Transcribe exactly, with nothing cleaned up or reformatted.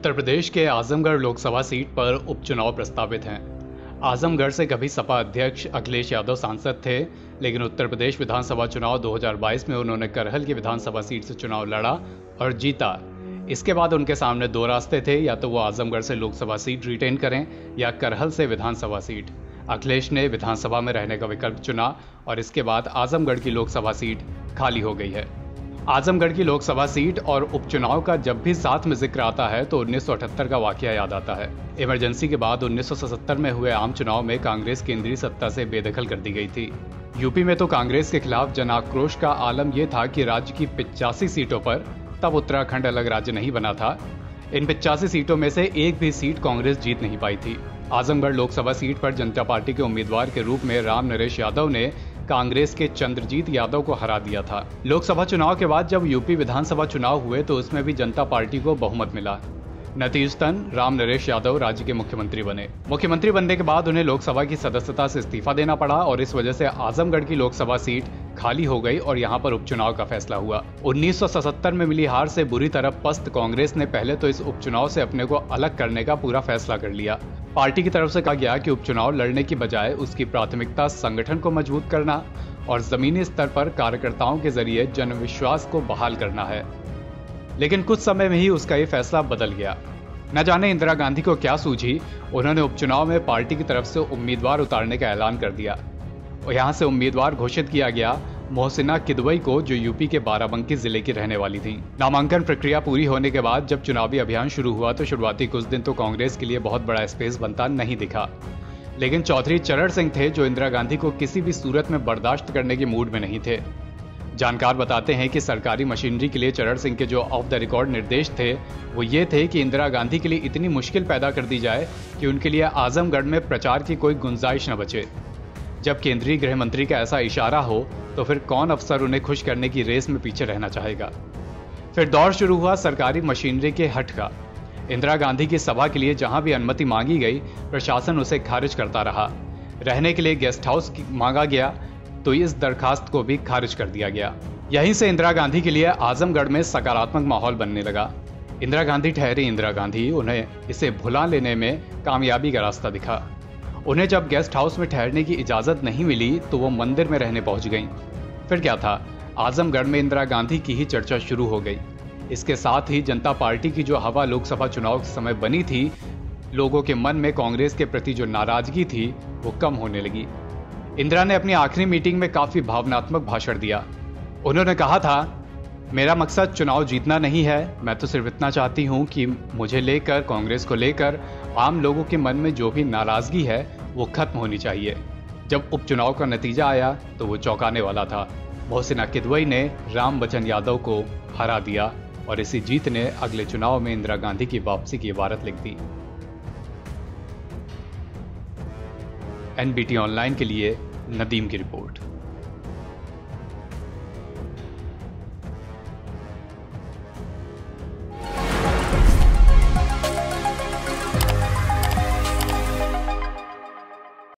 उत्तर प्रदेश के आजमगढ़ लोकसभा सीट पर उपचुनाव प्रस्तावित हैं। आजमगढ़ से कभी सपा अध्यक्ष अखिलेश यादव सांसद थे, लेकिन उत्तर प्रदेश विधानसभा चुनाव दो हज़ार बाईस में उन्होंने करहल की विधानसभा सीट से चुनाव लड़ा और जीता। इसके बाद उनके सामने दो रास्ते थे, या तो वो आजमगढ़ से लोकसभा सीट रिटेन करें या करहल से विधानसभा सीट। अखिलेश ने विधानसभा में रहने का विकल्प चुना और इसके बाद आजमगढ़ की लोकसभा सीट खाली हो गई है। आजमगढ़ की लोकसभा सीट और उपचुनाव का जब भी साथ में जिक्र आता है तो उन्नीस सौ अठहत्तर का वाकया याद आता है। इमरजेंसी के बाद उन्नीस सौ सतहत्तर में हुए आम चुनाव में कांग्रेस केंद्रीय सत्ता से बेदखल कर दी गई थी। यूपी में तो कांग्रेस के खिलाफ जनाक्रोश का आलम यह था कि राज्य की पिचासी सीटों पर, तब उत्तराखंड अलग राज्य नहीं बना था, इन पिचासी सीटों में से एक भी सीट कांग्रेस जीत नहीं पाई थी। आजमगढ़ लोकसभा सीट पर जनता पार्टी के उम्मीदवार के रूप में राम नरेश यादव ने कांग्रेस के चंद्रजीत यादव को हरा दिया था। लोकसभा चुनाव के बाद जब यूपी विधानसभा चुनाव हुए तो उसमें भी जनता पार्टी को बहुमत मिला। नतीजतन राम नरेश यादव राज्य के मुख्यमंत्री बने। मुख्यमंत्री बनने के बाद उन्हें लोकसभा की सदस्यता से इस्तीफा देना पड़ा और इस वजह से आजमगढ़ की लोकसभा सीट खाली हो गई और यहाँ पर उपचुनाव का फैसला हुआ। उन्नीस सौ सतहत्तर में मिली हार से बुरी तरह पस्त कांग्रेस ने पहले तो इस उपचुनाव से अपने को अलग करने का पूरा फैसला कर लिया। पार्टी की तरफ से कहा गया कि उपचुनाव लड़ने की बजाय उसकी प्राथमिकता संगठन को मजबूत करना और जमीनी स्तर पर कार्यकर्ताओं के जरिए जनविश्वास को बहाल करना है। लेकिन कुछ समय में ही उसका ये फैसला बदल गया। न जाने इंदिरा गांधी को क्या सूझी, उन्होंने उपचुनाव में पार्टी की तरफ से उम्मीदवार उतारने का ऐलान कर दिया। यहाँ से उम्मीदवार घोषित किया गया मोहसिना किदवई को, जो यूपी के बाराबंकी जिले की रहने वाली थी। नामांकन प्रक्रिया पूरी होने के बाद जब चुनावी अभियान शुरू हुआ तो शुरुआती कुछ दिन तो कांग्रेस के लिए बहुत बड़ा स्पेस बनता नहीं दिखा, लेकिन चौधरी चरण सिंह थे जो इंदिरा गांधी को किसी भी सूरत में बर्दाश्त करने के मूड में नहीं थे। जानकार बताते हैं कि सरकारी मशीनरी के लिए चरण सिंह के जो ऑफ द रिकॉर्ड निर्देश थे वो ये थे कि इंदिरा गांधी के लिए इतनी मुश्किल पैदा कर दी जाए कि उनके लिए आजमगढ़ में प्रचार की कोई गुंजाइश न बचे। जब केंद्रीय गृह मंत्री का ऐसा इशारा हो तो फिर कौन अफसर उन्हें खुश करने की रेस में पीछे रहना चाहेगा। फिर दौर शुरू हुआ सरकारी मशीनरी के हट का। इंदिरा गांधी की सभा के लिए जहां भी अनुमति मांगी गई प्रशासन उसे खारिज करता रहा। रहने के लिए गेस्ट हाउस मांगा गया तो इस दरखास्त को भी खारिज कर दिया गया। यहीं से इंदिरा गांधी के लिए आजमगढ़ में सकारात्मक माहौल बनने लगा। इंदिरा गांधी ठहरी इंदिरा गांधी, उन्हें इसे भुला लेने में कामयाबी का रास्ता दिखा। उन्हें जब गेस्ट हाउस में ठहरने की इजाजत नहीं मिली तो वो मंदिर में रहने पहुंच गईं। फिर क्या था, आजमगढ़ में इंदिरा गांधी की ही चर्चा शुरू हो गई। इसके साथ ही जनता पार्टी की जो हवा लोकसभा चुनाव के समय बनी थी, लोगों के मन में कांग्रेस के प्रति जो नाराजगी थी वो कम होने लगी। इंदिरा ने अपनी आखिरी मीटिंग में काफी भावनात्मक भाषण दिया। उन्होंने कहा था, मेरा मकसद चुनाव जीतना नहीं है, मैं तो सिर्फ इतना चाहती हूं कि मुझे लेकर, कांग्रेस को लेकर आम लोगों के मन में जो भी नाराजगी है वो खत्म होनी चाहिए। जब उपचुनाव का नतीजा आया तो वो चौंकाने वाला था। मोहसिना किदवई ने राम बचन यादव को हरा दिया और इसी जीत ने अगले चुनाव में इंदिरा गांधी की वापसी की इबारत लिख दी। एनबीटी ऑनलाइन के लिए नदीम की रिपोर्ट।